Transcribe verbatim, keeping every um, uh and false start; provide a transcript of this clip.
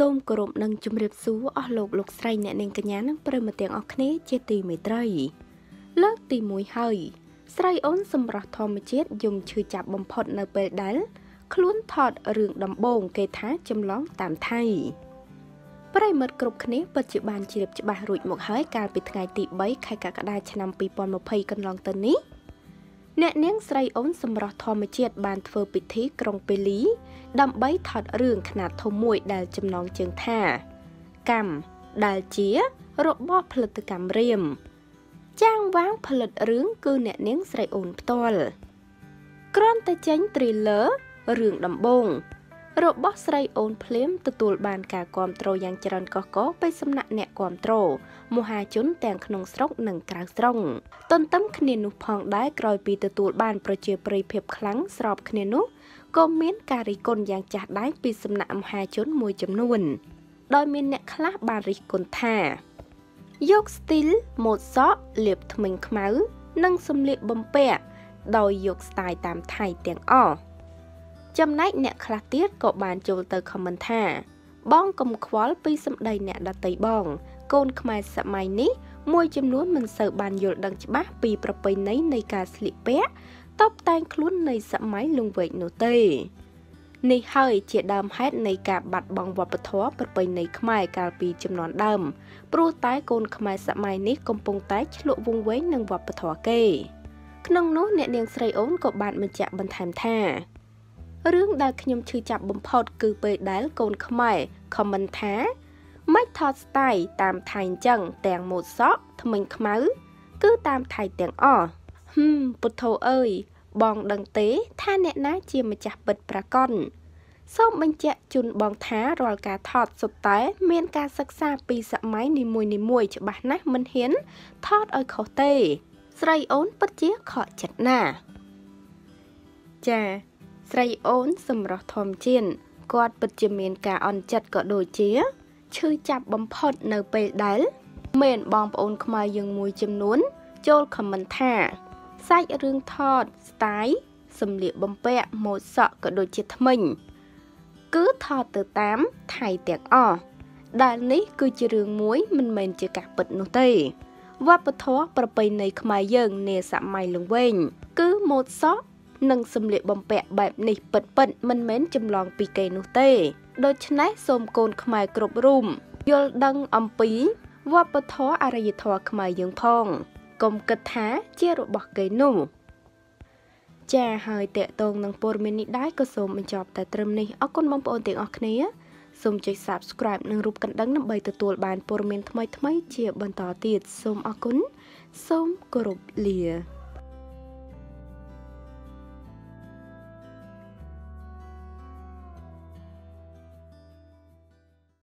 Som korup nang jumrib su oh lok lok srai nek ning kenya nang peremetiang okne jeti mitrai. Lok ti mui hai. Srai on semrah thomachet yum chue chap bompot nau pel dal. Kluon thot reung dombong ke tha jomlong tam thai. ប្រិមត្តគ្រប់គ្នាបច្ចុប្បន្នជារៀបច្បាស់រួចមកហើយកាលពីថ្ងៃទី របស់ស្រីអូនភ្លាមទទួលបានការគាំទ្រយ៉ាងច្រើនកុះកុះ ចំណែកអ្នកខ្លះទៀតក៏បានចូលទៅខមមិនថាបងកុំខ្វល់ពីសម្ដីអ្នកដតីបង រឿងដែលខ្ញុំឈឺចាប់បំផុតគឺពេលដែលកូនខ្មែរខមមិនថាម៉េចថតស្ដាយតាមថៃអញ្ចឹងទាំងម៉ូតសក់ថ្មិញខ្មៅគឺតាមថៃទាំងអស់ហឹមពុទ្ធោអើយបងដឹងទេថាអ្នកណាជាម្ចាស់ពិតប្រាកដ ស្រីអូនសម្រាប់ធម្មជាតិគាត់ពិតជាមានការអន់ចិត្តក៏ដូចជាឈឺចាប់បំផុតនៅពេលដែលមែនបងប្អូនខ្មែរយើងមួយចំនួនចូលខមមិនថាសាច់រឿងថតស្ដាយសម្លៀកបំពាក់ម៉ូតសក់ក៏ដូចជាថ្មិញគឺថតទៅតាមថៃទាំងអស់ដែលនេះគឺជារឿងមួយមិនមែនជាការពិតនោះទេវប្បធម៌ប្រពៃណីខ្មែរយើង នឹងសម្លៀកបំពាក់បែបនេះពិតៗមិនមែនចម្លងពីគេនោះទេដូច្នេះសូមកូនខ្មែរគ្រប់រូបយល់ដឹងអំពីវប្បធម៌អរិយធម៌ខ្មែរយើងផងកុំគិតថាជារបស់គេនោះចា៎ហើយតេតងនឹងព័ត៌មាននេះដែរក៏សូម Subscribe និងរូបកណ្ដឹង ដើម្បីទទួលបានព័ត៌មានថ្មីៗជាបន្តទៀតសូមអរគុណសូមគោរពលា